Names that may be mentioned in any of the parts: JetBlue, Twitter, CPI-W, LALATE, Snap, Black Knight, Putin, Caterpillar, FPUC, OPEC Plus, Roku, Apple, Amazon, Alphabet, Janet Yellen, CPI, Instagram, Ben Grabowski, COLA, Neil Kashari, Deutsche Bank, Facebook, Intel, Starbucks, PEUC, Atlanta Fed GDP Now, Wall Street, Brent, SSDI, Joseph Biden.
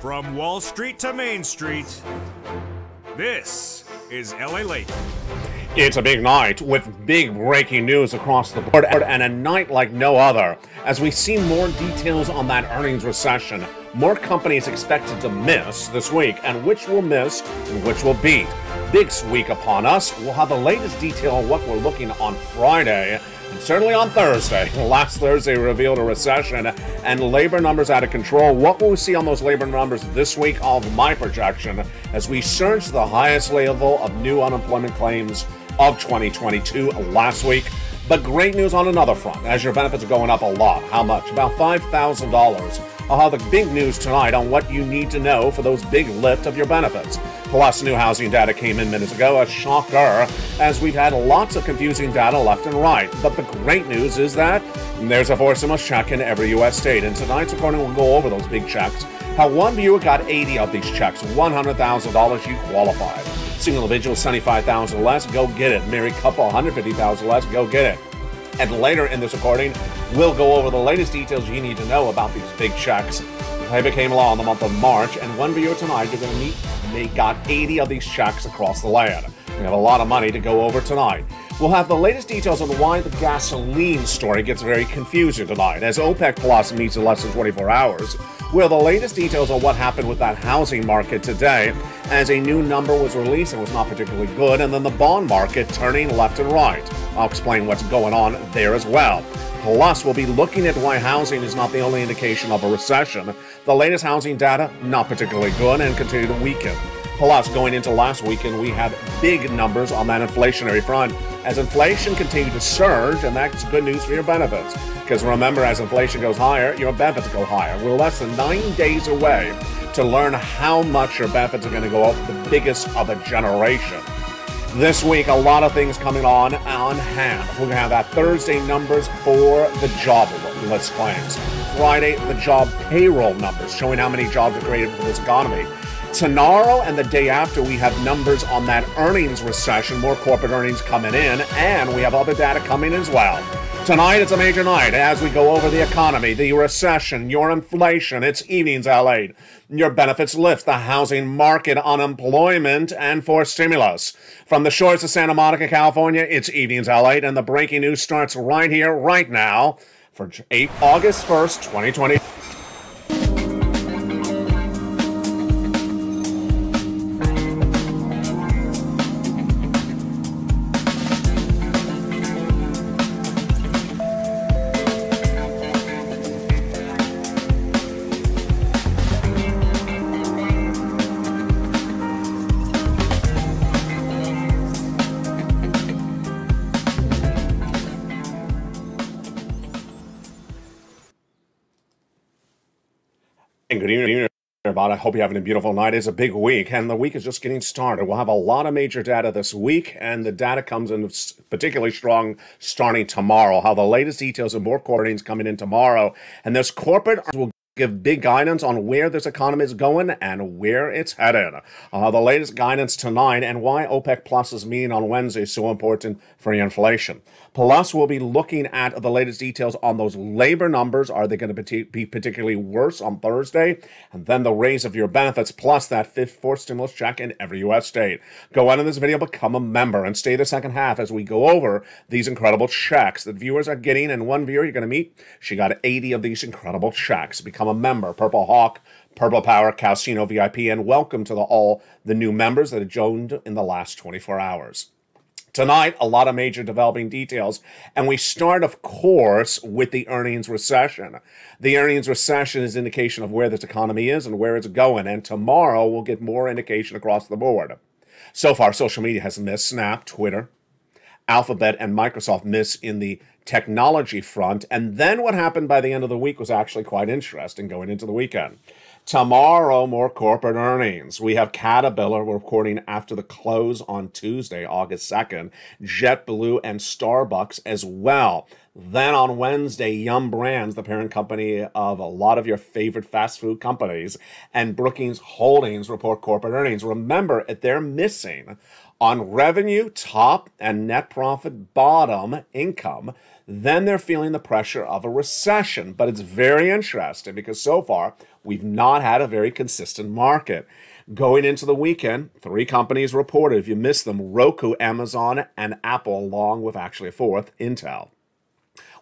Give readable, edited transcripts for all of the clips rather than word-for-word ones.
From Wall Street to Main Street, this is LALATE. It's a big night with big breaking news across the board and a night like no other as we see more details on that earnings recession, more companies expected to miss this week, and which will miss and which will beat. This week upon us, we'll have the latest detail on what we're looking on Friday and certainly on Thursday. Last Thursday revealed a recession and labor numbers out of control. What will we see on those labor numbers this week? All of my projection as we surge to the highest level of new unemployment claims of 2022 last week. But great news on another front, as your benefits are going up a lot. How much? About $5,000. I'll have the big news tonight on what you need to know for those big lift of your benefits. Plus, new housing data came in minutes ago, a shocker, as we've had lots of confusing data left and right. But the great news is that there's a forcible check in every U.S. state. And tonight's recording will go over those big checks. How one viewer got 80 of these checks, $100,000, you qualified. Single individual, $75,000 less, go get it. Married couple, $150,000 less, go get it. And later in this recording, we'll go over the latest details you need to know about these big checks. They became law in the month of March, and one viewer tonight, you're going to meet, they got 80 of these checks across the land. We have a lot of money to go over tonight. We'll have the latest details on why the gasoline story gets very confusing tonight, as OPEC Plus meets in less than 24 hours. We'll have the latest details on what happened with that housing market today, as a new number was released and was not particularly good, and then the bond market turning left and right. I'll explain what's going on there as well. Plus, we'll be looking at why housing is not the only indication of a recession. The latest housing data, not particularly good, and continue to weaken. Plus, going into last weekend, we have big numbers on that inflationary front as inflation continued to surge, and that's good news for your benefits. Because remember, as inflation goes higher, your benefits go higher. We're less than 9 days away to learn how much your benefits are going to go up, the biggest of a generation. This week, a lot of things coming on hand. We're going to have that Thursday numbers for the job list claims. Friday, the job payroll numbers, showing how many jobs are created for this economy. Tomorrow and the day after, we have numbers on that earnings recession, more corporate earnings coming in, and we have other data coming as well. Tonight, it's a major night as we go over the economy, the recession, your inflation, it's evenings LALATE, your benefits lift, the housing market, unemployment, and for stimulus. From the shores of Santa Monica, California, it's evenings LALATE, and the breaking news starts right here, right now, for August 1st, 2020. I hope you're having a beautiful night. It's a big week, and the week is just getting started. We'll have a lot of major data this week, and the data comes in particularly strong starting tomorrow. How the latest details of more corporate earnings coming in tomorrow, and those corporate earnings will give big guidance on where this economy is going and where it's headed. The latest guidance tonight and why OPEC Plus's meeting on Wednesday is so important for your inflation. Plus, we'll be looking at the latest details on those labor numbers. Are they going to be particularly worse on Thursday? And then the raise of your benefits, plus that fourth stimulus check in every U.S. state. Go on in this video, become a member, and stay the second half as we go over these incredible checks that viewers are getting. And one viewer you're going to meet, she got 80 of these incredible checks. Become a member, Purple Hawk, Purple Power, Casino VIP, and welcome to all the new members that have joined in the last 24 hours. Tonight, a lot of major developing details, and we start, of course, with the earnings recession. The earnings recession is indication of where this economy is and where it's going, and tomorrow we'll get more indication across the board. So far, social media has missed. Snap, Twitter, Alphabet, and Microsoft miss in the technology front, and then what happened by the end of the week was actually quite interesting going into the weekend. Tomorrow, more corporate earnings. We have Caterpillar, we're recording after the close on Tuesday, August 2nd, JetBlue and Starbucks as well. Then on Wednesday, Yum Brands, the parent company of a lot of your favorite fast food companies, and Brookings Holdings report corporate earnings. Remember, they're missing on revenue, top, and net profit, bottom, income. then they're feeling the pressure of a recession. But it's very interesting because so far we've not had a very consistent market. Going into the weekend, three companies reported. If you missed them, Roku, Amazon, and Apple, along with actually a fourth, Intel.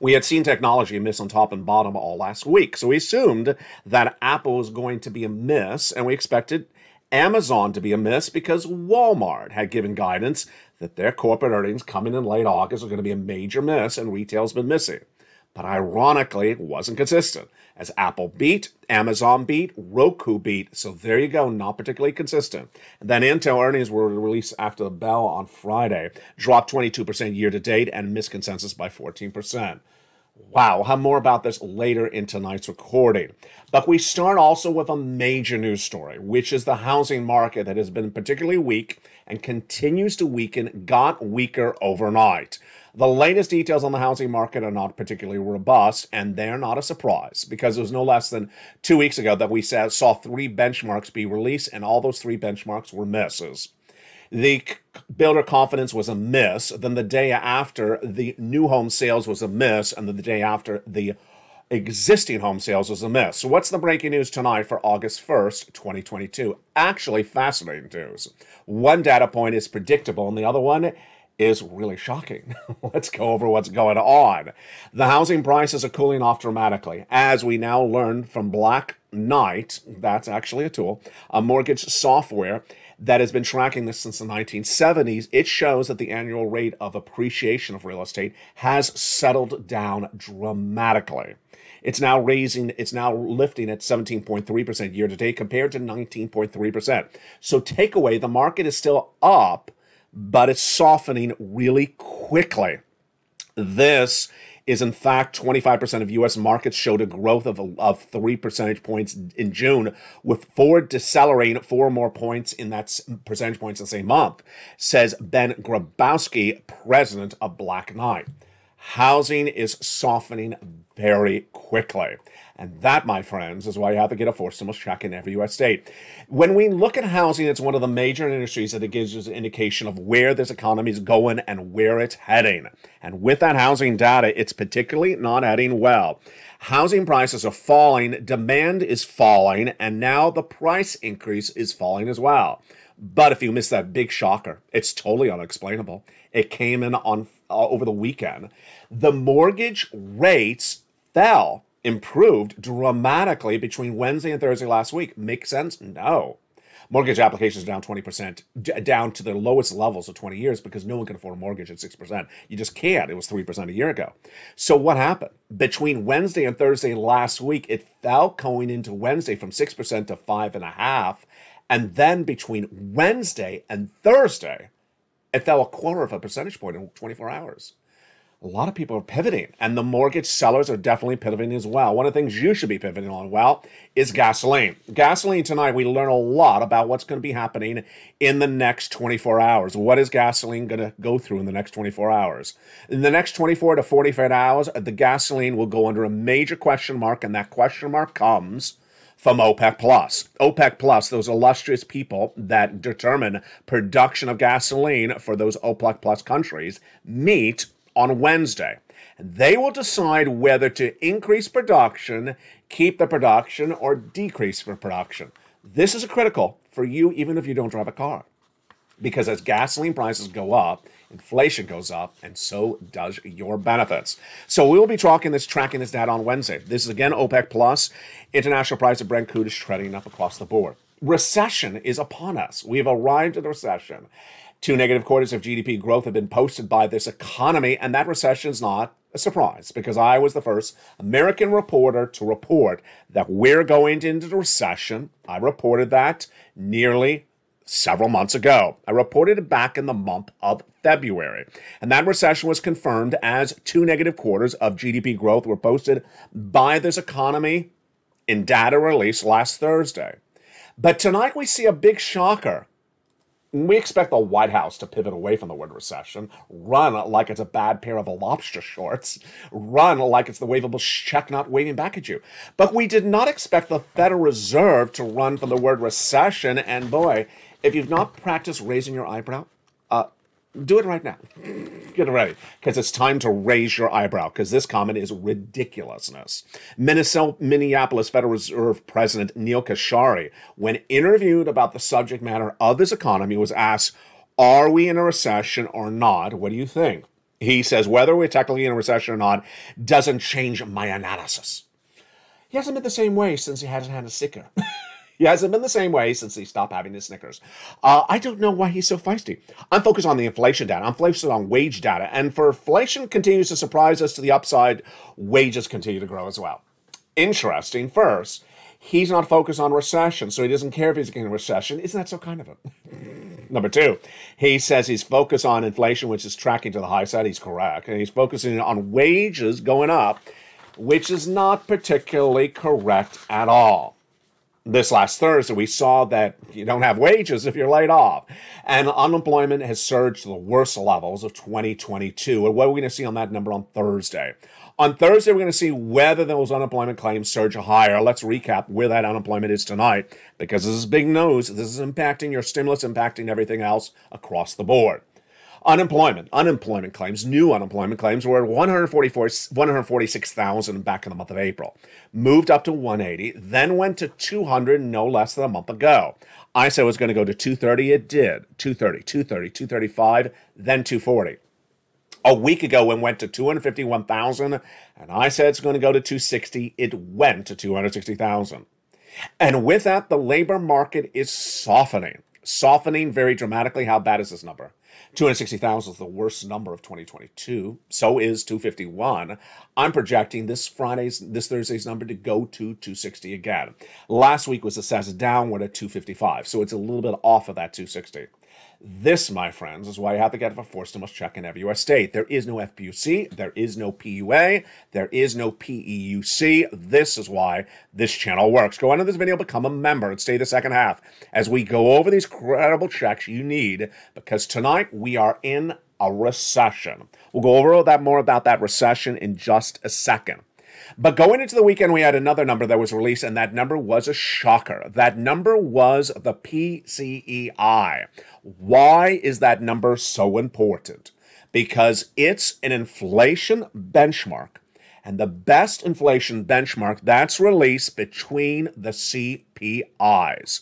We had seen technology miss on top and bottom all last week, so we assumed that Apple was going to be a miss, and we expected Amazon to be a miss because Walmart had given guidance that their corporate earnings coming in late August are going to be a major miss, and retail's been missing. But ironically, it wasn't consistent, as Apple beat, Amazon beat, Roku beat. So there you go, not particularly consistent. And then Intel earnings were released after the bell on Friday, dropped 22% year-to-date, and missed consensus by 14%. Wow, we'll have more about this later in tonight's recording. But we start also with a major news story, which is the housing market that has been particularly weak and continues to weaken, got weaker overnight. The latest details on the housing market are not particularly robust, and they're not a surprise, because it was no less than 2 weeks ago that we saw three benchmarks be released, and all those three benchmarks were misses. The builder confidence was a miss, then the day after, the new home sales was a miss, and then the day after, the existing home sales was a miss. So what's the breaking news tonight for August 1st, 2022? Actually fascinating news. One data point is predictable, and the other one is really shocking. Let's go over what's going on. The housing prices are cooling off dramatically, as we now learn from Black Knight, that's actually a tool, a mortgage software that has been tracking this since the 1970s. It shows that the annual rate of appreciation of real estate has settled down dramatically. It's now lifting at 17.3% year-to-date compared to 19.3%. So takeaway, the market is still up, but it's softening really quickly. This is, in fact, 25% of U.S. markets showed a growth of 3 percentage points in June, with Ford decelerating 4 more points in that percentage points in the same month, says Ben Grabowski, president of Black Knight. Housing is softening very quickly. And that, my friends, is why you have to get a forced stimulus check in every U.S. state. When we look at housing, it's one of the major industries that it gives us an indication of where this economy is going and where it's heading. And with that housing data, it's particularly not heading well. Housing prices are falling, demand is falling, and now the price increase is falling as well. But if you missed that big shocker, it's totally unexplainable. It came in on over the weekend. The mortgage rates fell, improved dramatically between Wednesday and Thursday last week. Make sense? No. Mortgage applications down 20%, down to their lowest levels of 20 years because no one can afford a mortgage at 6%. You just can't. It was 3% a year ago. So what happened? Between Wednesday and Thursday last week, it fell going into Wednesday from 6% to 5.5%. And then between Wednesday and Thursday, it fell 1/4 percentage point in 24 hours. A lot of people are pivoting, and the mortgage sellers are definitely pivoting as well. One of the things you should be pivoting on, well, is gasoline. Gasoline tonight, we learn a lot about what's going to be happening in the next 24 hours. What is gasoline going to go through in the next 24 hours? In the next 24 to 48 hours, the gasoline will go under a major question mark, and that question mark comes from OPEC Plus. OPEC Plus, those illustrious people that determine production of gasoline for those OPEC Plus countries, meet on Wednesday. They will decide whether to increase production, keep the production, or decrease the production. This is critical for you even if you don't drive a car, because as gasoline prices go up, inflation goes up, and so does your benefits. So we will be tracking this data on Wednesday. This is again OPEC Plus. International price of Brent crude is trending up across the board. Recession is upon us. We have arrived at a recession. 2 negative quarters of GDP growth have been posted by this economy, and that recession is not a surprise, because I was the first American reporter to report that we're going into the recession. I reported that nearly several months ago. I reported it back in the month of February. And that recession was confirmed as 2 negative quarters of GDP growth were posted by this economy in data released last Thursday. But tonight we see a big shocker. We expect the White House to pivot away from the word recession, run like it's a bad pair of lobster shorts, run like it's the waivable check not waving back at you. But we did not expect the Federal Reserve to run from the word recession, and boy, if you've not practiced raising your eyebrow, do it right now. Get it ready, because it's time to raise your eyebrow, because this comment is ridiculousness. Minneapolis Federal Reserve President Neil Kashari, when interviewed about the subject matter of his economy, was asked, are we in a recession or not? What do you think? He says, whether we're technically in a recession or not doesn't change my analysis. He hasn't been the same way since he hasn't had a sticker. He hasn't been the same way since he stopped having his Snickers. I don't know why he's so feisty. I'm focused on the inflation data. I'm focused on wage data. And for inflation continues to surprise us to the upside, wages continue to grow as well. Interesting. First, he's not focused on recession, so he doesn't care if he's getting a recession. Isn't that so kind of him? Number two, he says he's focused on inflation, which is tracking to the high side. He's correct. And he's focusing on wages going up, which is not particularly correct at all. This last Thursday, we saw that you don't have wages if you're laid off. And unemployment has surged to the worst levels of 2022. And what are we going to see on that number on Thursday? On Thursday, we're going to see whether those unemployment claims surge higher. Let's recap where that unemployment is tonight, because this is big news. This is impacting your stimulus, impacting everything else across the board. Unemployment claims, new unemployment claims were at 146,000 back in the month of April, moved up to 180, then went to 200 no less than a month ago. I said it was going to go to 230, it did, 230, 230, 235, then 240. A week ago, it went to 251,000, and I said it's going to go to 260, it went to 260,000. And with that, the labor market is softening very dramatically. How bad is this number? 260,000 is the worst number of 2022. So is 251. I'm projecting this Thursday's number to go to 260 again. Last week was assessed downward at 255, so it's a little bit off of that 260. This, my friends, is why you have to get a forced stimulus check in every U.S. state. There is no FPUC. There is no PUA. There is no PEUC. This is why this channel works. Go into this video, become a member, and stay the second half as we go over these credible checks you need, because tonight we are in a recession. We'll go over that more about that recession in just a second. But going into the weekend, we had another number that was released, and that number was a shocker. That number was the PCEI. Why is that number so important? Because it's an inflation benchmark, and the best inflation benchmark that's released between the CPIs.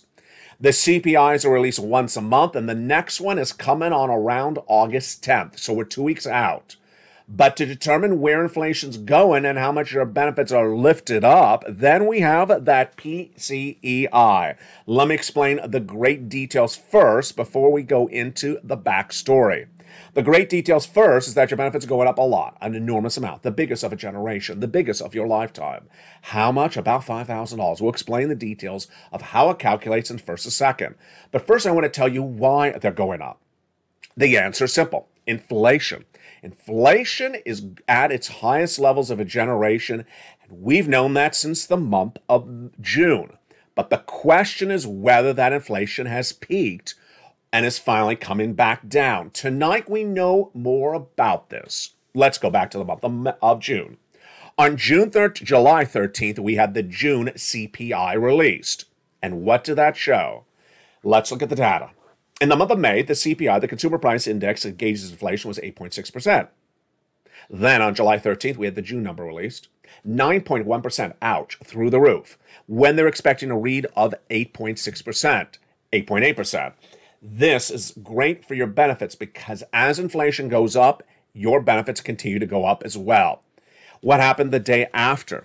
The CPIs are released once a month, and the next one is coming on around August 10th, so we're 2 weeks out. But to determine where inflation's going and how much your benefits are lifted up, then we have that PCEI. Let me explain the great details first before we go into the backstory. The great details first is that your benefits are going up a lot, an enormous amount, the biggest of a generation, the biggest of your lifetime. How much? About $5,000. We'll explain the details of how it calculates in first and second. But first, I want to tell you why they're going up. The answer is simple. Inflation. Inflation is at its highest levels of a generation, and we've known that since the month of June. But the question is whether that inflation has peaked and is finally coming back down. Tonight we know more about this. Let's go back to the month of June. On July 13th, we had the June CPI released. And what did that show? Let's look at the data. In the month of May, the CPI, the Consumer Price Index that gauges inflation, was 8.6%. Then on July 13th, we had the June number released. 9.1%, ouch, through the roof. When they're expecting a read of 8.6%, 8.8%. This is great for your benefits because as inflation goes up, your benefits continue to go up as well. What happened the day after?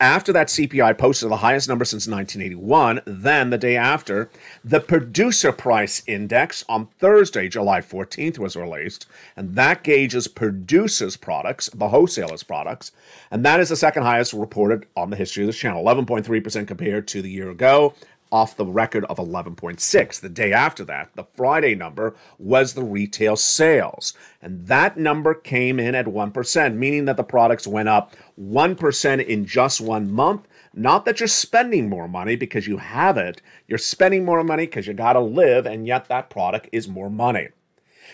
After that CPI posted the highest number since 1981, then the day after, the Producer Price Index on Thursday, July 14th, was released, and that gauges producers' products, the wholesalers' products, and that is the second highest reported on the history of this channel, 11.3% compared to the year ago, off the record of 11.6. The day after that, the Friday number, was the retail sales. And that number came in at 1%, meaning that the products went up 1% in just 1 month. Not that you're spending more money because you have it. You're spending more money because you got to live, and yet that product is more money.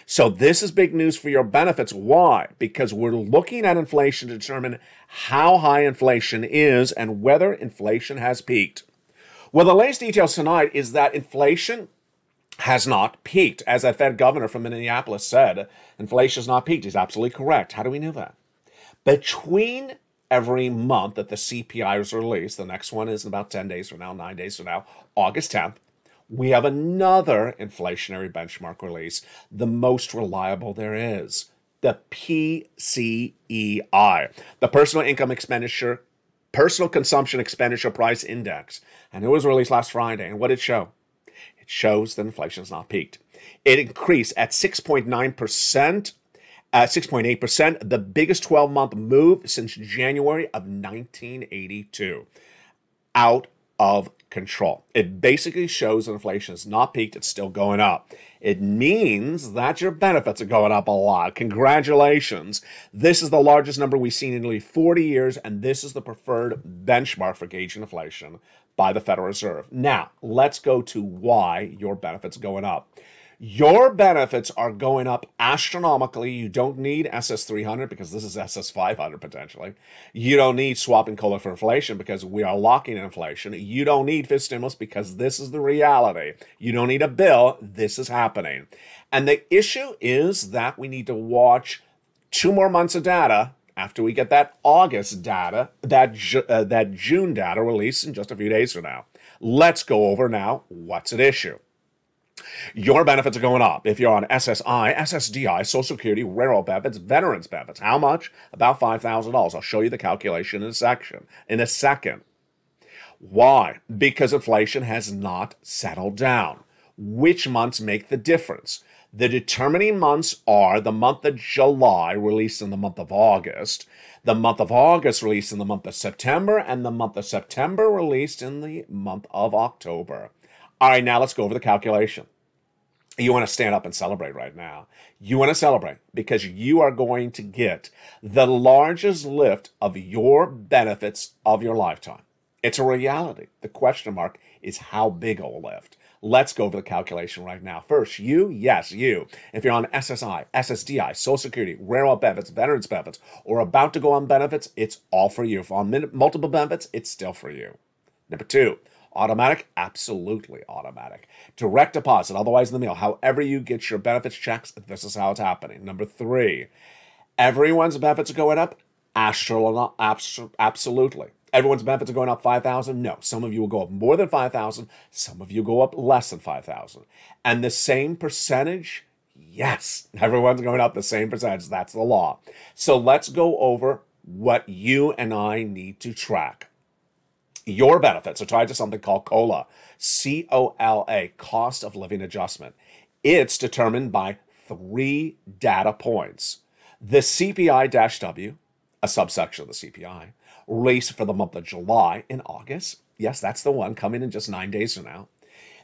So this is big news for your benefits. Why? Because we're looking at inflation to determine how high inflation is and whether inflation has peaked. Well, the latest details tonight is that inflation has not peaked. As that Fed governor from Minneapolis said, inflation has not peaked. He's absolutely correct. How do we know that? Between every month that the CPI is released, the next one is in about 10 days from now, 9 days from now, August 10th, we have another inflationary benchmark release, the most reliable there is, the PCEI, the Personal Income Expenditure, Personal Consumption Expenditure Price Index. And it was released last Friday. And what did it show? It shows that inflation has not peaked. It increased at 6.9%, 6.8%, the biggest 12-month move since January of 1982. Out of control. It basically shows that inflation has not peaked. It's still going up. It means that your benefits are going up a lot. Congratulations. This is the largest number we've seen in nearly 40 years, and this is the preferred benchmark for gauging inflation by the Federal Reserve. Now, let's go to why your benefits are going up. Your benefits are going up astronomically. You don't need SS300 because this is SS500 potentially. You don't need swapping COLA for inflation because we are locking in inflation. You don't need Fed stimulus because this is the reality. You don't need a bill. This is happening. And the issue is that we need to watch 2 more months of data after we get that August data, that June data released in just a few days from now. Let's go over now what's at issue. Your benefits are going up. If you're on SSI, SSDI, Social Security, railroad benefits, veterans benefits, how much? About $5,000. I'll show you the calculation in a second. Why? Because inflation has not settled down. Which months make the difference? The determining months are the month of July released in the month of August, the month of August released in the month of September, and the month of September released in the month of October. All right, now let's go over the calculation. You want to stand up and celebrate right now. You want to celebrate because you are going to get the largest lift of your benefits of your lifetime. It's a reality. The question mark is how big it will lift. Let's go over the calculation right now. First, you, yes, you. If you're on SSI, SSDI, Social Security, railroad benefits, veterans benefits, or about to go on benefits, it's all for you. If on multiple benefits, it's still for you. Number two. Automatic? Absolutely automatic. Direct deposit, otherwise in the mail. However you get your benefits checks, this is how it's happening. Number three, everyone's benefits are going up? Absolutely. Everyone's benefits are going up $5,000? No. Some of you will go up more than $5,000. Some of you go up less than $5,000. And the same percentage? Yes. Everyone's going up the same percentage. That's the law. So let's go over what you and I need to track. Your benefits are tied to something called COLA, C-O-L-A, Cost of Living Adjustment. It's determined by 3 data points. The CPI-W, a subsection of the CPI, released for the month of July and August. Yes, that's the one coming in just 9 days from now.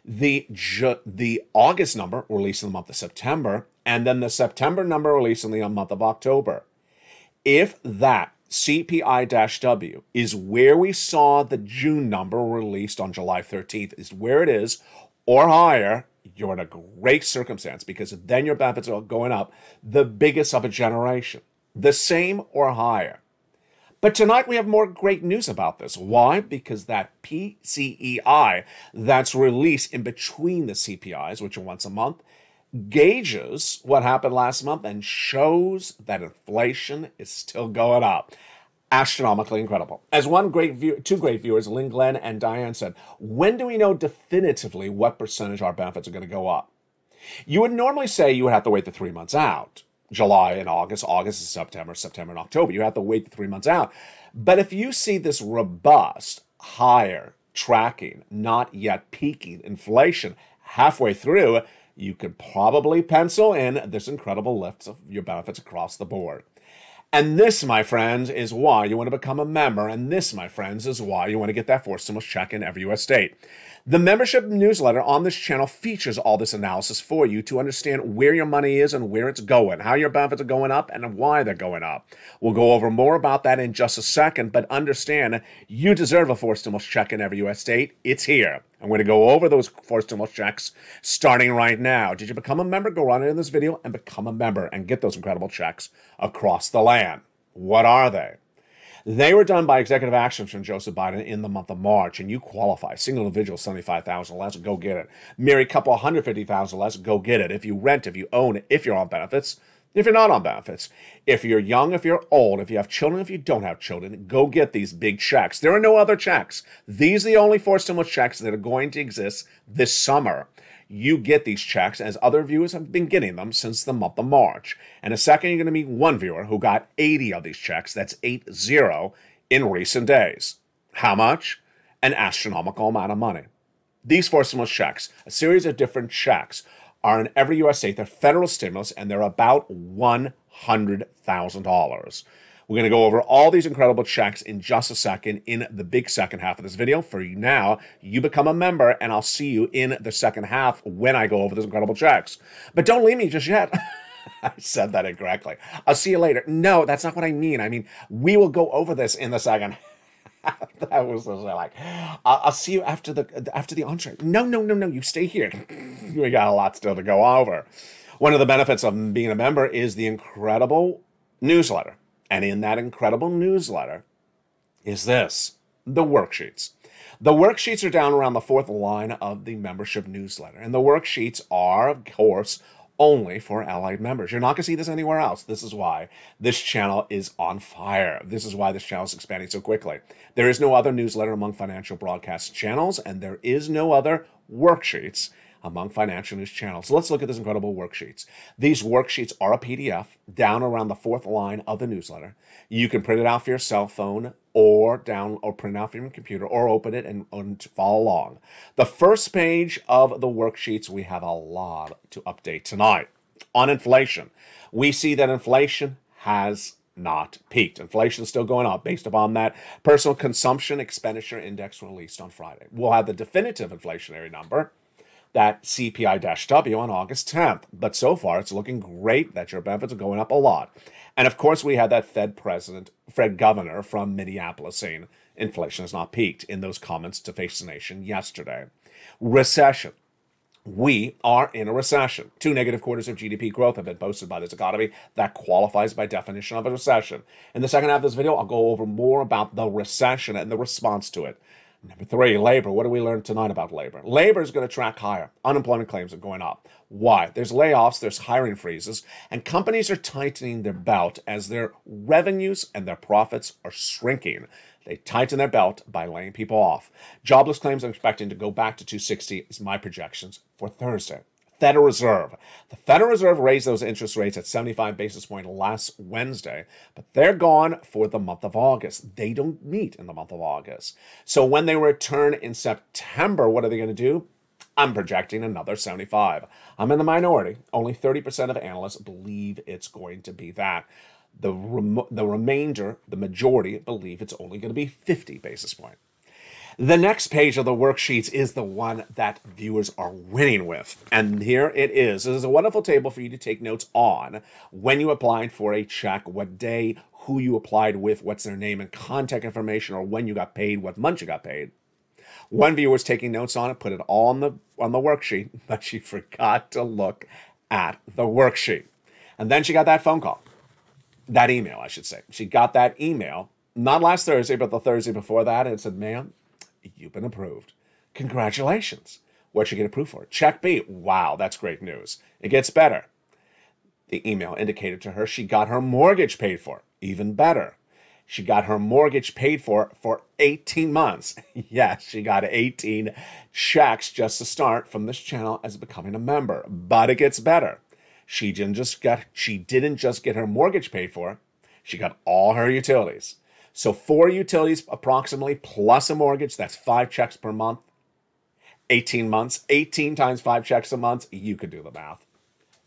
The August number released in the month of September, and then the September number released in the month of October. If that CPI-W is where we saw the June number released on July 13th, is where it is, or higher, you're in a great circumstance because then your benefits are going up, the biggest of a generation, the same or higher. But tonight we have more great news about this. Why? Because that PCEI that's released in between the CPIs, which are once a month, gauges what happened last month and shows that inflation is still going up. Astronomically incredible. As two great viewers, Lynn Glenn and Diane said, when do we know definitively what percentage our benefits are going to go up? You would normally say you would have to wait the 3 months out. July and August, August and September, September and October. You have to wait the 3 months out. But if you see this robust, higher tracking, not yet peaking inflation halfway through, you could probably pencil in this incredible lift of your benefits across the board. And this, my friends, is why you want to become a member. And this, my friends, is why you want to get that fourth stimulus check in every U.S. state. The membership newsletter on this channel features all this analysis for you to understand where your money is and where it's going, how your benefits are going up and why they're going up. We'll go over more about that in just a second, but understand you deserve a fourth stimulus check in every U.S. state. It's here. I'm going to go over those four stimulus checks starting right now. Did you become a member? Go right in this video and become a member and get those incredible checks across the land. What are they? They were done by executive actions from Joseph Biden in the month of March, and you qualify. Single individual, $75,000 less, go get it. Married couple, $150,000 less, go get it. If you rent, if you own it, if you're on benefits, if you're not on benefits, if you're young, if you're old, if you have children, if you don't have children, go get these big checks. There are no other checks. These are the only four stimulus checks that are going to exist this summer. You get these checks, as other viewers have been getting them since the month of March. And in a second, you're going to meet one viewer who got 80 of these checks. That's 80 in recent days. How much? An astronomical amount of money. These four stimulus checks, a series of different checks, are in every U.S. state. They're federal stimulus, and they're about $100,000. We're going to go over all these incredible checks in just a second in the big second half of this video. For now, you become a member, and I'll see you in the second half when I go over those incredible checks. But don't leave me just yet. I said that incorrectly. I'll see you later. No, that's not what I mean. I mean, we will go over this in the second half. That was like, I'll see you after the entree. No, you stay here. We got a lot still to go over. One of the benefits of being a member is the incredible newsletter. And in that incredible newsletter is this, the worksheets. The worksheets are down around the fourth line of the membership newsletter. And the worksheets are, of course, only for Allied members. You're not going to see this anywhere else. This is why this channel is on fire. This is why this channel is expanding so quickly. There is no other newsletter among financial broadcast channels, and there is no other worksheets among financial news channels. So let's look at these incredible worksheets. These worksheets are a PDF down around the fourth line of the newsletter. You can print it out for your cell phone or print it out for your computer or open it and follow along. The first page of the worksheets, we have a lot to update tonight. On inflation, we see that inflation has not peaked. Inflation is still going up. Based upon that, personal consumption expenditure index released on Friday. We'll have the definitive inflationary number, that CPI-W, on August 10th. But so far, it's looking great that your benefits are going up a lot. And of course, we had that Fed governor from Minneapolis saying inflation has not peaked in those comments to Face the Nation yesterday. Recession. We are in a recession. Two negative quarters of GDP growth have been posted by this economy. That qualifies by definition of a recession. In the second half of this video, I'll go over more about the recession and the response to it. Number three, labor. What do we learn tonight about labor? Labor is going to track higher. Unemployment claims are going up. Why? There's layoffs, there's hiring freezes, and companies are tightening their belt as their revenues and their profits are shrinking. They tighten their belt by laying people off. Jobless claims are expecting to go back to 260 is my projections for Thursday. Federal Reserve. The Federal Reserve raised those interest rates at 75 basis points last Wednesday, but they're gone for the month of August. They don't meet in the month of August. So when they return in September, what are they going to do? I'm projecting another 75. I'm in the minority. Only 30% of analysts believe it's going to be that. The remainder, the majority, believe it's only going to be 50 basis points. The next page of the worksheets is the one that viewers are winning with. And here it is. This is a wonderful table for you to take notes on when you applied for a check, what day, who you applied with, what's their name and contact information, or when you got paid, what month you got paid. One viewer was taking notes on it, put it all on the worksheet, but she forgot to look at the worksheet. And then she got that phone call, that email, I should say. She got that email, not last Thursday, but the Thursday before that, and it said, ma'am, you've been approved. Congratulations. What you get approved for? Check B. Wow, that's great news. It gets better. The email indicated to her she got her mortgage paid for. Even better. She got her mortgage paid for 18 months. Yes, she got 18 checks just to start from this channel as becoming a member. But it gets better. She didn't just get her mortgage paid for. She got all her utilities. So 4 utilities approximately plus a mortgage, that's 5 checks per month, 18 months, 18 times 5 checks a month, you could do the math.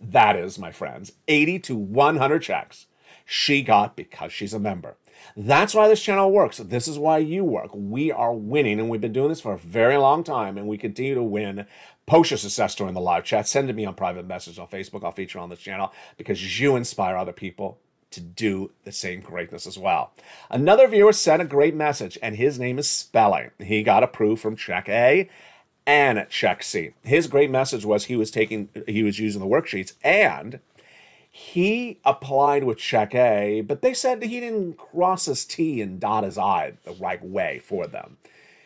That is, my friends, 80 to 100 checks she got because she's a member. That's why this channel works. This is why you work. We are winning, and we've been doing this for a very long time, and we continue to win. Post your success story in the live chat. Send it to me on private message on Facebook. I'll feature on this channel because you inspire other people to do the same greatness as well. Another viewer sent a great message, and his name is Spelling. He got approved from Check A and Check C. His great message was he was using the worksheets, and He applied with check A, but they said that he didn't cross his T and dot his I the right way for them.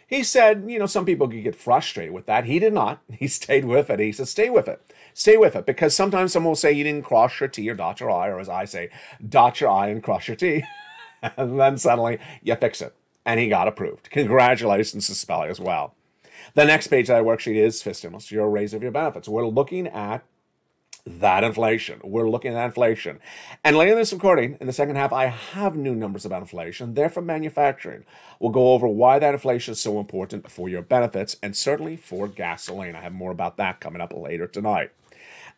He said, you know, some people could get frustrated with that. He did not. He stayed with it. He said, stay with it. Stay with it. Because sometimes someone will say you didn't cross your T or dot your I, or as I say, dot your I and cross your T. And then suddenly you fix it. And he got approved. Congratulations to Spelly as well. The next page of that worksheet is fiscal stimulus, your raise of your benefits. We're looking at that inflation. We're looking at inflation. And later in this recording, in the second half, I have new numbers about inflation. They're from manufacturing. We'll go over why that inflation is so important for your benefits and certainly for gasoline. I have more about that coming up later tonight.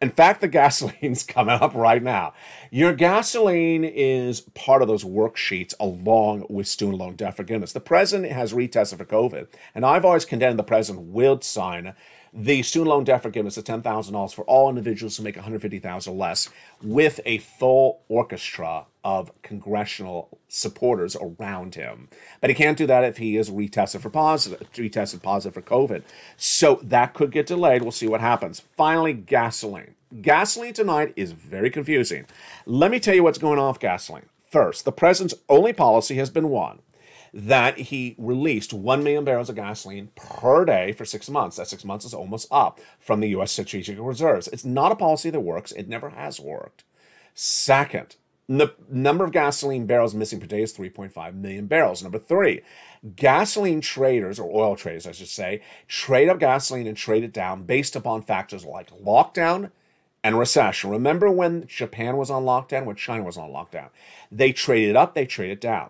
In fact, the gasoline's coming up right now. Your gasoline is part of those worksheets along with student loan debt forgiveness. The president has retested for COVID, and I've always condemned the president will sign the student loan debt forgiveness of $10,000 for all individuals who make $150,000 or less with a full orchestra of congressional supporters around him. But he can't do that if he is retested positive for COVID. So that could get delayed. We'll see what happens. Finally, gasoline. Gasoline tonight is very confusing. Let me tell you what's going on with gasoline. First, the president's only policy has been one, that he released 1 million barrels of gasoline per day for 6 months. That 6 months is almost up from the U.S. Strategic Reserves. It's not a policy that works. It never has worked. Second, the number of gasoline barrels missing per day is 3.5 million barrels. Number three, gasoline traders, or oil traders, I should say, trade up gasoline and trade it down based upon factors like lockdown and recession. Remember when Japan was on lockdown, when China was on lockdown? They traded up, they traded down.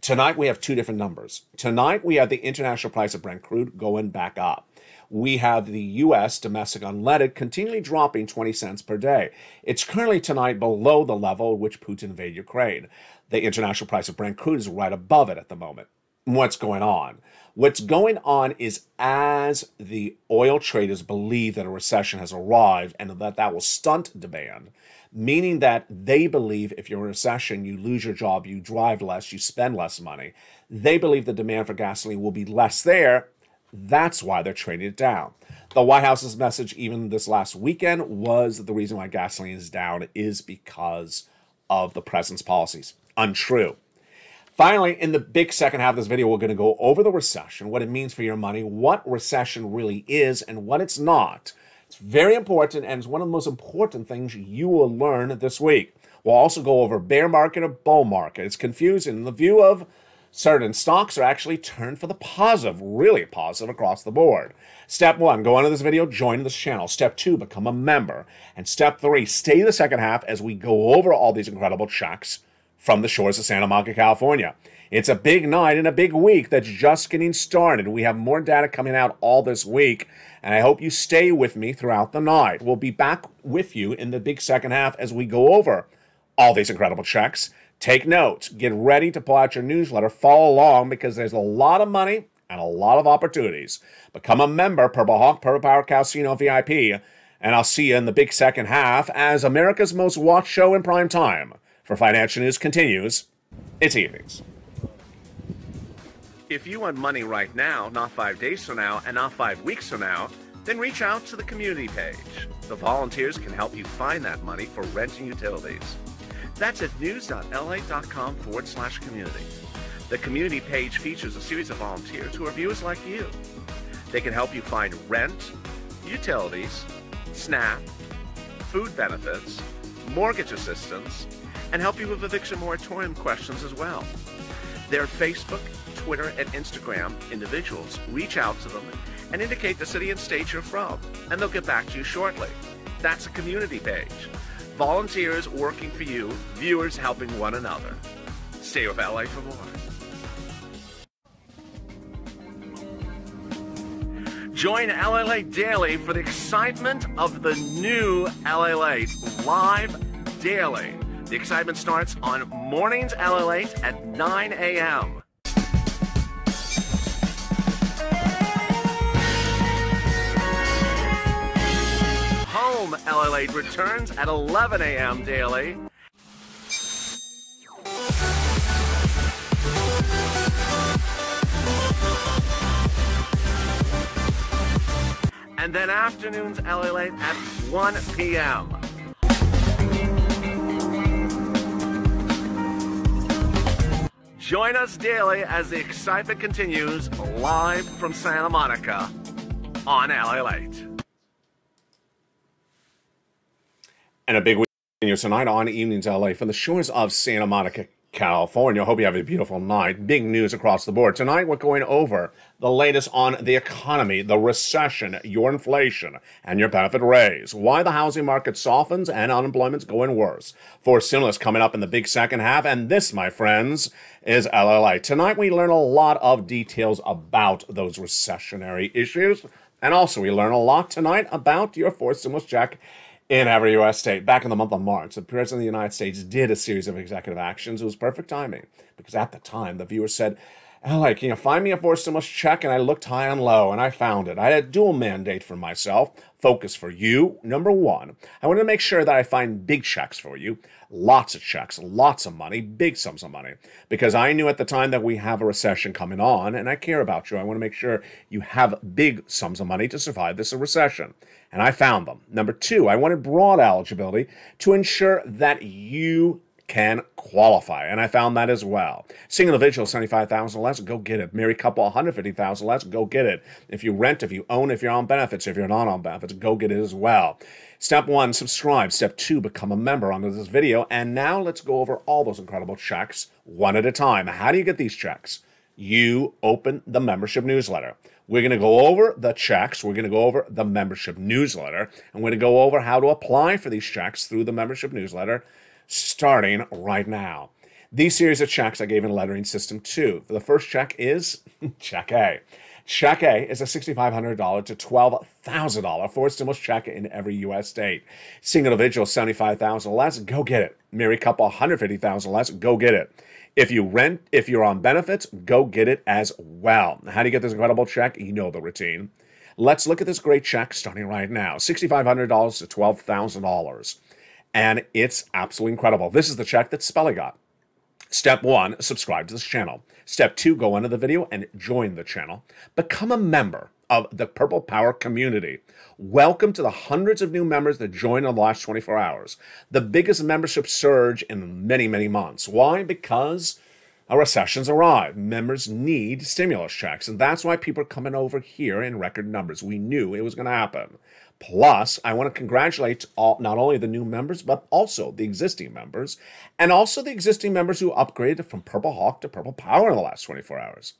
Tonight, we have two different numbers. Tonight, we have the international price of Brent crude going back up. We have the U.S. domestic unleaded continually dropping 20 cents per day. It's currently tonight below the level at which Putin invaded Ukraine. The international price of Brent crude is right above it at the moment. What's going on? What's going on is as the oil traders believe that a recession has arrived and that that will stunt demand, meaning that they believe if you're in a recession, you lose your job, you drive less, you spend less money. They believe the demand for gasoline will be less there. That's why they're trading it down. The White House's message even this last weekend was that the reason why gasoline is down is because of the president's policies. Untrue. Finally, in the big second half of this video, we're going to go over the recession, what it means for your money, what recession really is and what it's not. It's very important, and it's one of the most important things you will learn this week. We'll also go over bear market or bull market. It's confusing. The view of certain stocks are actually turned for the positive, really positive across the board. Step one, go onto this video, join this channel. Step two, become a member. And step three, stay the second half as we go over all these incredible checks from the shores of Santa Monica, California. It's a big night and a big week that's just getting started. We have more data coming out all this week, and I hope you stay with me throughout the night. We'll be back with you in the big second half as we go over all these incredible checks. Take notes. Get ready to pull out your newsletter. Follow along because there's a lot of money and a lot of opportunities. Become a member, Purple Hawk, Purple Power Casino VIP, and I'll see you in the big second half as America's most watched show in prime time for financial news continues its evenings. If you want money right now, not 5 days from now, and not 5 weeks from now, then reach out to the community page. The volunteers can help you find that money for rent and utilities. That's at news.la.com/community. The community page features a series of volunteers who are viewers like you. They can help you find rent, utilities, SNAP, food benefits, mortgage assistance, and help you with eviction moratorium questions as well. Their Facebook, Twitter, and Instagram individuals, reach out to them and indicate the city and state you're from, and they'll get back to you shortly. That's a community page. Volunteers working for you, viewers helping one another. Stay with LA for more. Join LALATE Daily for the excitement of the new LALATE live daily. The excitement starts on mornings LALATE at 9 a.m. Home LALATE returns at 11 a.m. daily. And then afternoons LALATE at 1 p.m. Join us daily as the excitement continues live from Santa Monica on LALATE. And a big week tonight on Evenings LA from the shores of Santa Monica, California. Hope you have a beautiful night. Big news across the board. Tonight, we're going over the latest on the economy, the recession, your inflation, and your benefit raise, why the housing market softens and unemployment's going worse. For stimulus coming up in the big second half, and this, my friends, is LLA. Tonight, we learn a lot of details about those recessionary issues, and also we learn a lot tonight about your fourth stimulus check in every U.S. state. Back in the month of March, the President of the United States did a series of executive actions. It was perfect timing, because at the time, the viewer said, "LA, can you find me a fourth stimulus check?" And I looked high and low, and I found it. I had a dual mandate for myself, focus for you. Number one, I wanted to make sure that I find big checks for you, lots of checks, lots of money, big sums of money, because I knew at the time that we have a recession coming on, and I care about you. I want to make sure you have big sums of money to survive this recession, and I found them. Number two, I wanted broad eligibility to ensure that you can qualify, and I found that as well. Single individual, $75,000 less, go get it. Married couple, $150,000 less, go get it. If you rent, if you own, if you're on benefits, if you're not on benefits, go get it as well. Step one, subscribe. Step two, become a member under this video. And now let's go over all those incredible checks one at a time. How do you get these checks? You open the membership newsletter. We're going to go over the checks, we're going to go over the membership newsletter, and we're going to go over how to apply for these checks through the membership newsletter, starting right now. These series of checks I gave in Lettering System 2. The first check is Check A. Check A is a $6,500 to $12,000 fourth stimulus check in every U.S. state. Single individual, $75,000 less, go get it. Married couple, $150,000 less, go get it. If you rent, if you're on benefits, go get it as well. How do you get this incredible check? You know the routine. Let's look at this great check starting right now. $6,500 to $12,000. And it's absolutely incredible. This is the check that Spelly got. Step one, subscribe to this channel. Step two, go under the video and join the channel. Become a member of the Purple Power community. Welcome to the hundreds of new members that joined in the last 24 hours. The biggest membership surge in many, many months. Why? Because a recession's arrived. Members need stimulus checks, and that's why people are coming over here in record numbers. We knew it was going to happen. Plus, I want to congratulate not only the new members, but also the existing members, and also the existing members who upgraded from Purple Hawk to Purple Power in the last 24 hours.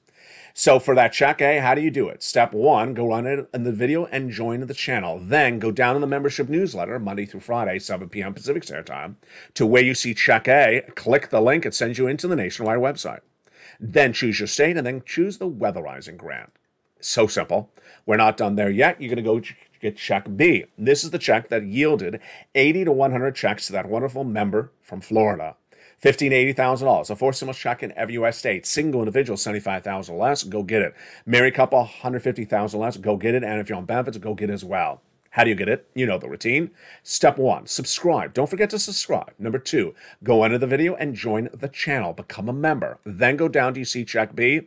So for that check A, how do you do it? Step one, go run it in the video and join the channel. Then go down in the membership newsletter, Monday through Friday, 7 p.m. Pacific Standard Time, to where you see check A, click the link, it sends you into the nationwide website. Then choose your state, and then choose the weatherizing grant. So simple. We're not done there yet. You're going to go get check B. This is the check that yielded 80 to 100 checks to that wonderful member from Florida. $15,000 to $80,000, a fourth stimulus check in every U.S. state. Single individual, $75,000 less, go get it. Married couple, $150,000 less, go get it. And if you're on benefits, go get it as well. How do you get it? You know the routine. Step one, subscribe. Don't forget to subscribe. Number two, go under the video and join the channel. Become a member. Then go down to see check B.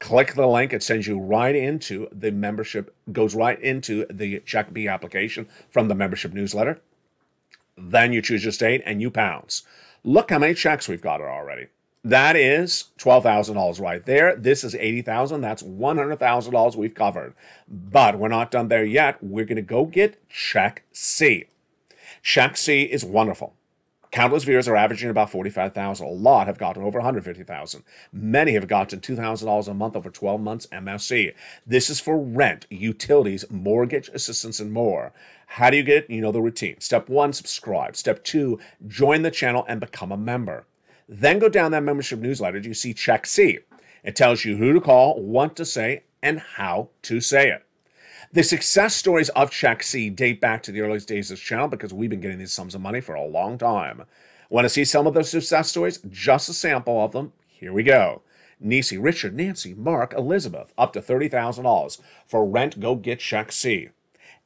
Click the link. It sends you right into the membership, goes right into the check B application from the membership newsletter. Then you choose your state and you pounce. Look how many checks we've got already. That is $12,000 right there. This is $80,000. That's $100,000 we've covered. But we're not done there yet. We're going to go get check C. Check C is wonderful. Countless viewers are averaging about $45,000. A lot have gotten over $150,000. Many have gotten $2,000 a month over 12 months MFC. This is for rent, utilities, mortgage assistance, and more. How do you get it? You know the routine. Step one, subscribe. Step two, join the channel and become a member. Then go down that membership newsletter. You see check C. It tells you who to call, what to say, and how to say it. The success stories of Check C date back to the earliest days of this channel, because we've been getting these sums of money for a long time. Want to see some of those success stories? Just a sample of them. Here we go. Niecy, Richard, Nancy, Mark, Elizabeth, up to $30,000. For rent, go get Check C.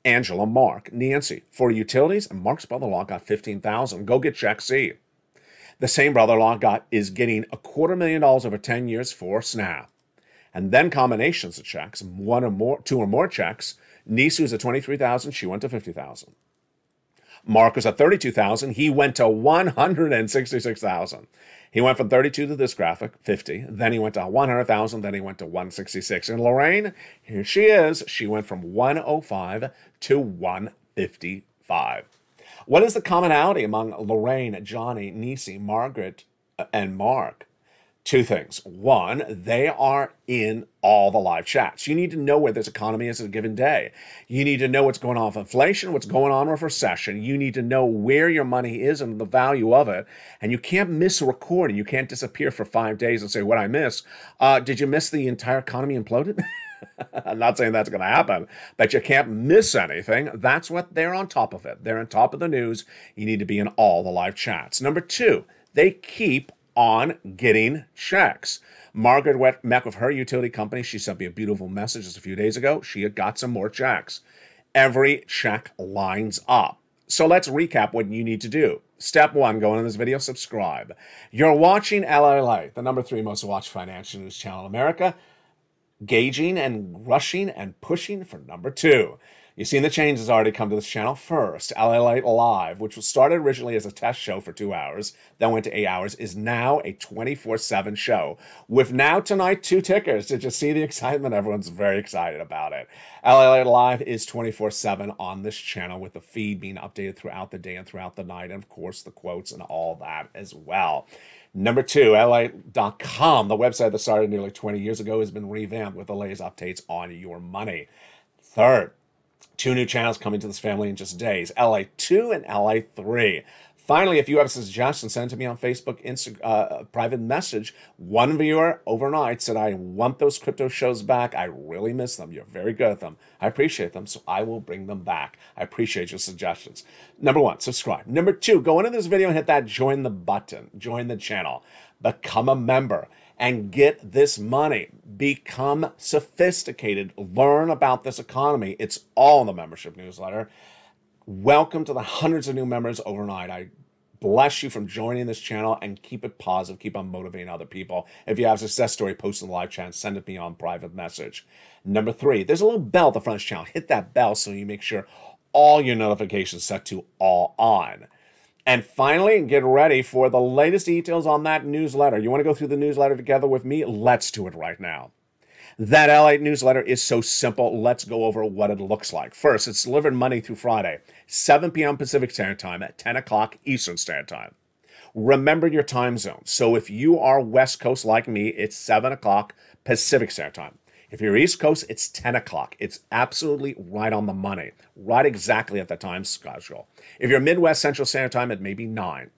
Angela, Mark, Nancy. For utilities, Mark's brother-in-law got $15,000. Go get Check C. The same brother-in-law is getting $250,000 over 10 years for Snap. And then combinations of checks, one or more, two or more checks. Niece, who's at $23,000, she went to $50,000. markers at 32,000. He went to 166,000. He went from 32 to this graphic, 50. Then he went to 100,000. Then he went to 166. And Lorraine, here she is. She went from 105 to 155. What is the commonality among Lorraine, Johnny, Niecy, Margaret, and Mark? Two things. One, they are in all the live chats. You need to know where this economy is at a given day. You need to know what's going on with inflation, what's going on with recession. You need to know where your money is and the value of it. And you can't miss a recording. You can't disappear for 5 days and say, what I missed? Did you miss the entire economy imploded? I'm not saying that's going to happen, but you can't miss anything. That's what they're on top of it. They're on top of the news. You need to be in all the live chats. Number two, they keep on getting checks. Margaret met with her utility company. She sent me a beautiful message just a few days ago. She had got some more checks. Every check lines up. So let's recap what you need to do. Step one, go into this video, subscribe. You're watching LALATE, the #3 most watched financial news channel in America, gauging and rushing and pushing for #2. You've seen the changes already come to this channel. First, LALATE Live, which was started originally as a test show for 2 hours, then went to 8 hours, is now a 24/7 show. With now tonight, 2 tickers. Did you see the excitement? Everyone's very excited about it. LALATE Live is 24/7 on this channel, with the feed being updated throughout the day and throughout the night, and of course the quotes and all that as well. #2, LALATE.com, the website that started nearly 20 years ago, has been revamped with the latest updates on your money. Third, 2 new channels coming to this family in just days, LA2 and LA3. Finally, if you have a suggestion, send it to me on Facebook, Instagram, private message. One viewer overnight said, I want those crypto shows back. I really miss them. You're very good at them. I appreciate them, so I will bring them back. I appreciate your suggestions. #1, subscribe. #2, go into this video and hit that join the button. Join the channel. Become a member and get this money. Become sophisticated. Learn about this economy. It's all in the membership newsletter. Welcome to the hundreds of new members overnight. I bless you from joining this channel, and keep it positive. Keep on motivating other people. If you have a success story, post in the live chat. Send it to me on private message. #3, there's a little bell at the front of this channel. Hit that bell so you make sure all your notifications set to all on. And finally, get ready for the latest details on that newsletter. You want to go through the newsletter together with me? Let's do it right now. That LALATE newsletter is so simple. Let's go over what it looks like. First, it's delivered Monday through Friday, 7 p.m. Pacific Standard Time at 10 o'clock Eastern Standard Time. Remember your time zone. So if you are West Coast like me, it's 7 o'clock Pacific Standard Time. If you're East Coast, it's 10 o'clock. It's absolutely right on the money, right exactly at the time schedule. If you're Midwest Central Standard Time, it may be 9.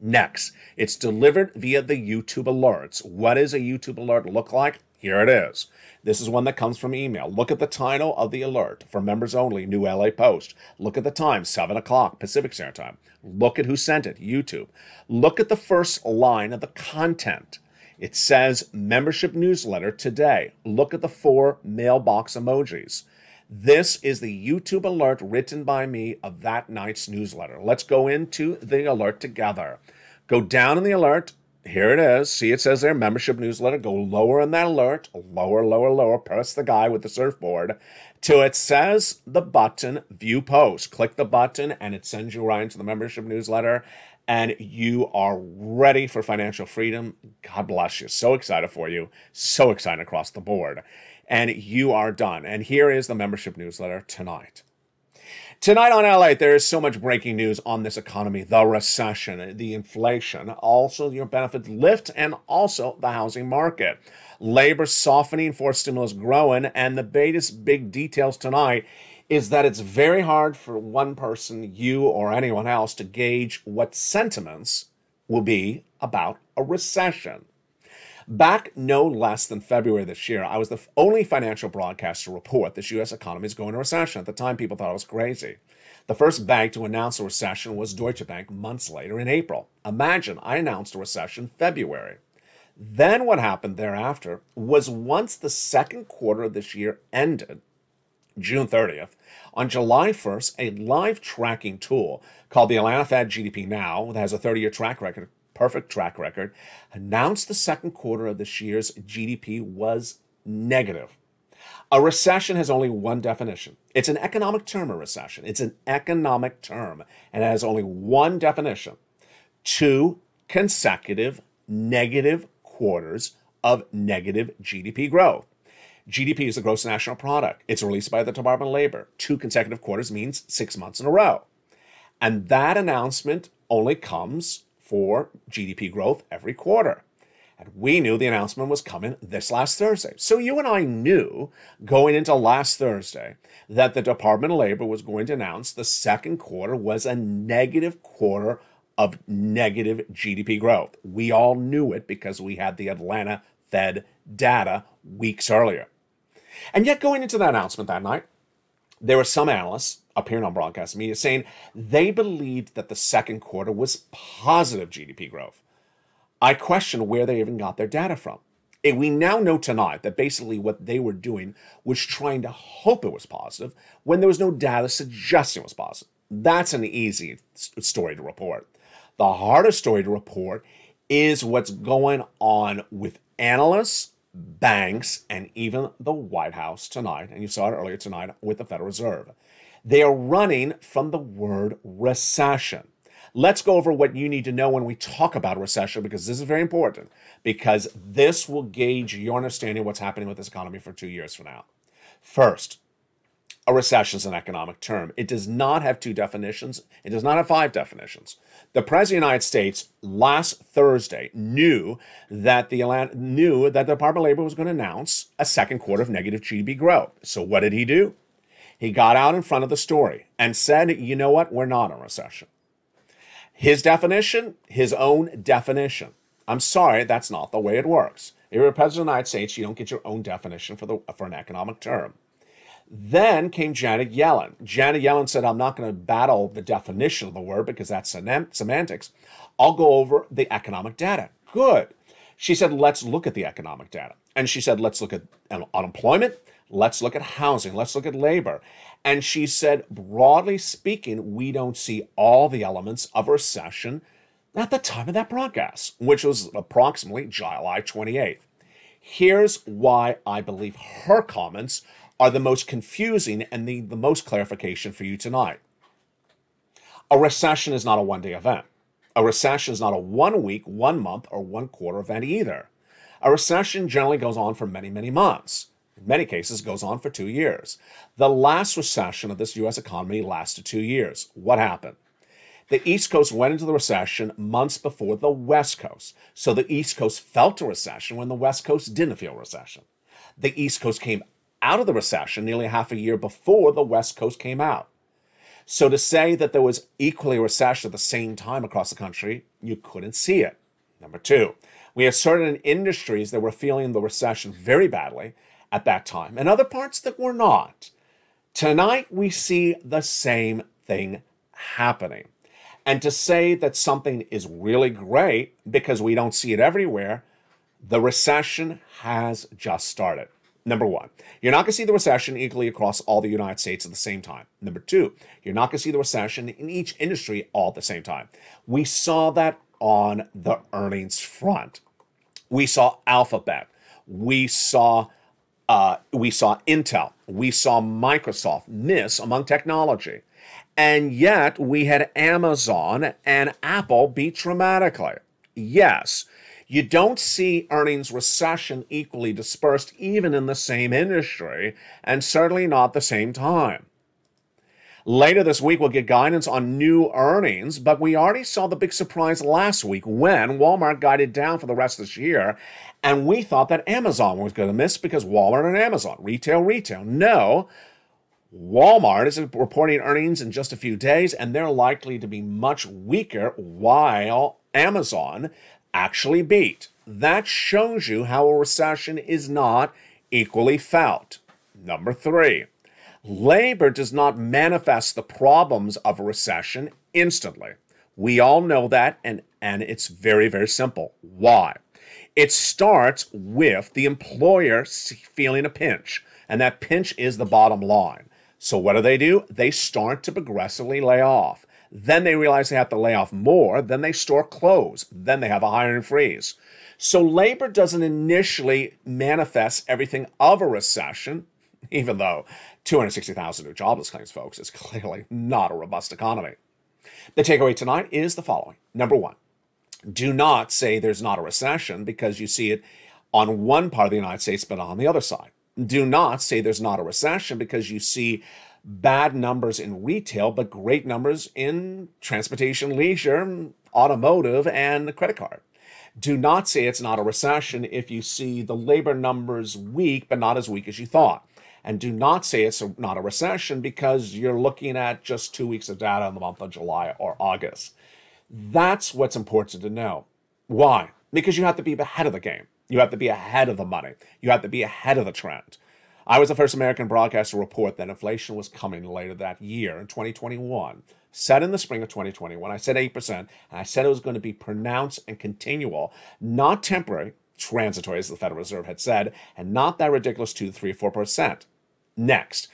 Next, it's delivered via the YouTube alerts. What does a YouTube alert look like? Here it is. This is one that comes from email. Look at the title of the alert. For members only, new LA post. Look at the time, 7 o'clock Pacific Standard Time. Look at who sent it, YouTube. Look at the first line of the content. It says membership newsletter today. Look at the 4 mailbox emojis. This is the YouTube alert written by me of that night's newsletter. Let's go into the alert together. Go down in the alert. Here it is. See, it says there, membership newsletter. Go lower in that alert. Lower, lower, lower. Press the guy with the surfboard till it says the button, view post. Click the button and it sends you right into the membership newsletter. And you are ready for financial freedom. God bless you. So excited for you. So excited across the board. And you are done. And here is the membership newsletter tonight. Tonight on LALATE, there is so much breaking news on this economy, the recession, the inflation, also your benefit lift, and also the housing market. Labor softening, forced stimulus growing, and the biggest big details tonight is that it's very hard for one person, you or anyone else, to gauge what sentiments will be about a recession. Back no less than February this year, I was the only financial broadcaster to report this U.S. economy is going to recession. At the time, people thought I was crazy. The first bank to announce a recession was Deutsche Bank months later in April. Imagine, I announced a recession in February. Then what happened thereafter was once the second quarter of this year ended, June 30th, on July 1st, a live tracking tool called the Atlanta Fed GDP Now, that has a 30-year track record, perfect track record, announced the second quarter of this year's GDP was negative. A recession has only one definition. It's an economic term, a recession. It's an economic term, and it has only one definition. 2 consecutive negative quarters of negative GDP growth. GDP is the gross national product. It's released by the Department of Labor. 2 consecutive quarters means 6 months in a row. And that announcement only comes for GDP growth every quarter. And we knew the announcement was coming this last Thursday. So you and I knew going into last Thursday that the Department of Labor was going to announce the second quarter was a negative quarter of negative GDP growth. We all knew it because we had the Atlanta Fed data weeks earlier. And yet going into that announcement that night, there were some analysts appearing on broadcast media saying they believed that the second quarter was positive GDP growth. I question where they even got their data from. And we now know tonight that basically what they were doing was trying to hope it was positive when there was no data suggesting it was positive. That's an easy story to report. The hardest story to report is what's going on with analysts, banks, and even the White House tonight. And you saw it earlier tonight with the Federal Reserve. They are running from the word recession. Let's go over what you need to know when we talk about recession, because this is very important, because this will gauge your understanding of what's happening with this economy for 2 years from now. First, a recession is an economic term. It does not have 2 definitions. It does not have 5 definitions. The President of the United States last Thursday knew that the Department of Labor was going to announce a second quarter of negative GDP growth. So what did he do? He got out in front of the story and said, you know what, we're not in recession. His definition, his own definition. I'm sorry, that's not the way it works. If you're a president of the United States, you don't get your own definition for an economic term. Then came Janet Yellen. Janet Yellen said, I'm not going to battle the definition of the word because that's semantics. I'll go over the economic data. Good. She said, let's look at the economic data. And she said, let's look at unemployment. Let's look at housing. Let's look at labor. And she said, broadly speaking, we don't see all the elements of recession at the time of that broadcast, which was approximately July 28th. Here's why I believe her comments are the most confusing and need the most clarification for you tonight. A recession is not a one-day event. A recession is not a one-week, one-month, or one-quarter event either. A recession generally goes on for many, many months. In many cases, goes on for 2 years. The last recession of this U.S. economy lasted 2 years. What happened? The East Coast went into the recession months before the West Coast. So the East Coast felt a recession when the West Coast didn't feel a recession. The East Coast came out of the recession nearly half a year before the West Coast came out. So to say that there was equally a recession at the same time across the country, you couldn't see it. Number 2, we have certain industries that were feeling the recession very badly at that time, and other parts that were not. Tonight, we see the same thing happening. And to say that something is really great because we don't see it everywhere, the recession has just started. Number 1, you're not going to see the recession equally across all the United States at the same time. Number 2, you're not going to see the recession in each industry all at the same time. We saw that on the earnings front. We saw Alphabet. We saw Intel, we saw Microsoft miss among technology, and yet we had Amazon and Apple beat dramatically. Yes, you don't see earnings recession equally dispersed even in the same industry, and certainly not the same time. Later this week, we'll get guidance on new earnings, but we already saw the big surprise last week when Walmart guided down for the rest of this year, and we thought that Amazon was going to miss because Walmart and Amazon, retail. No, Walmart is reporting earnings in just a few days, and they're likely to be much weaker while Amazon actually beat. That shows you how a recession is not equally felt. Number 3. Labor does not manifest the problems of a recession instantly. We all know that, and it's very, very simple. Why? It starts with the employer feeling a pinch, and that pinch is the bottom line. So what do? They start to progressively lay off. Then they realize they have to lay off more. Then they store close. Then they have a hiring freeze. So labor doesn't initially manifest everything of a recession. even though 260,000 new jobless claims, folks, is clearly not a robust economy. The takeaway tonight is the following. Number one, do not say there's not a recession because you see it on one part of the United States, but on the other side. Do not say there's not a recession because you see bad numbers in retail, but great numbers in transportation, leisure, automotive, and the credit card. Do not say it's not a recession if you see the labor numbers weak, but not as weak as you thought. And do not say it's not a recession because you're looking at just 2 weeks of data in the month of July or August. That's what's important to know. Why? Because you have to be ahead of the game. You have to be ahead of the money. You have to be ahead of the trend. I was the first American broadcaster to report that inflation was coming later that year in 2021. Said in the spring of 2021, I said 8%, and I said it was going to be pronounced and continual, not temporary, transitory, as the Federal Reserve had said, and not that ridiculous 2, 3, 4%. Next,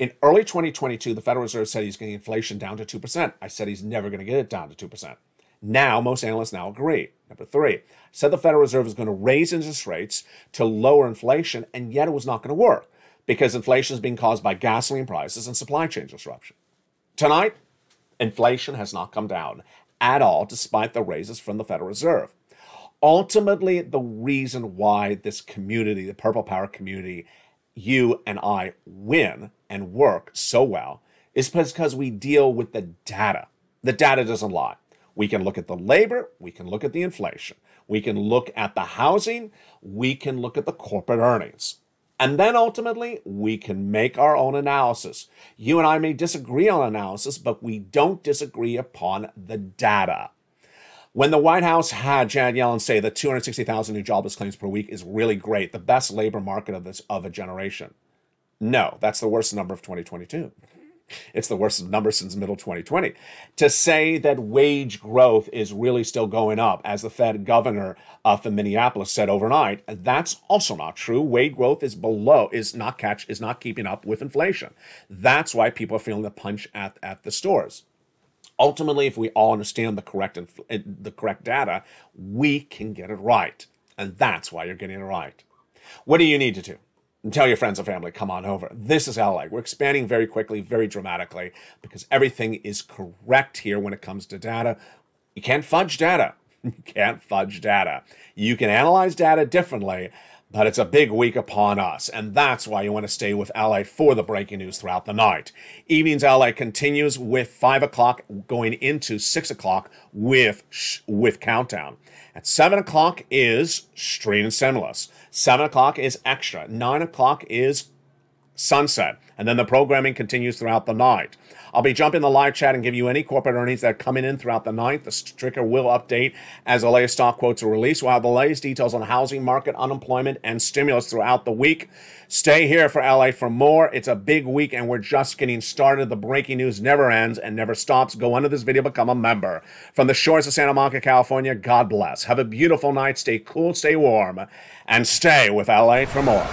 in early 2022, the Federal Reserve said he's getting inflation down to 2%. I said he's never going to get it down to 2%. Now, most analysts now agree. Number three, said the Federal Reserve is going to raise interest rates to lower inflation, and yet it was not going to work because inflation is being caused by gasoline prices and supply chain disruption. Tonight, inflation has not come down at all, despite the raises from the Federal Reserve. Ultimately, the reason why this community, the Purple Power community, you and I win and work so well is because we deal with the data. The data doesn't lie. We can look at the labor, we can look at the inflation, we can look at the housing, we can look at the corporate earnings. And then ultimately, we can make our own analysis. You and I may disagree on analysis, but we don't disagree upon the data. When the White House had Janet Yellen say that 260,000 new jobless claims per week is really great, the best labor market of a generation. No, that's the worst number of 2022. It's the worst number since middle 2020. To say that wage growth is really still going up, as the Fed governor from Minneapolis said overnight, that's also not true. Wage growth is below, is not keeping up with inflation. That's why people are feeling the punch at the stores. Ultimately, if we all understand the correct data, we can get it right. And that's why you're getting it right. What do you need to do? And tell your friends and family, come on over. This is LA. We're expanding very quickly, very dramatically, because everything is correct here when it comes to data. You can't fudge data. You can't fudge data. You can analyze data differently, but it's a big week upon us. And that's why you want to stay with LA for the breaking news throughout the night. Evenings LA continues with 5 o'clock going into 6 o'clock with Countdown. At 7 o'clock is Street and Stimulus. 7 o'clock is Extra. 9 o'clock is Sunset. And then the programming continues throughout the night. I'll be jumping the live chat and give you any corporate earnings that are coming in throughout the night. The ticker will update as the latest stock quotes are released. We'll have the latest details on the housing market, unemployment, and stimulus throughout the week. Stay here for LA for more. It's a big week, and we're just getting started. The breaking news never ends and never stops. Go under this video, become a member. From the shores of Santa Monica, California, God bless. Have a beautiful night. Stay cool, stay warm, and stay with LA for more.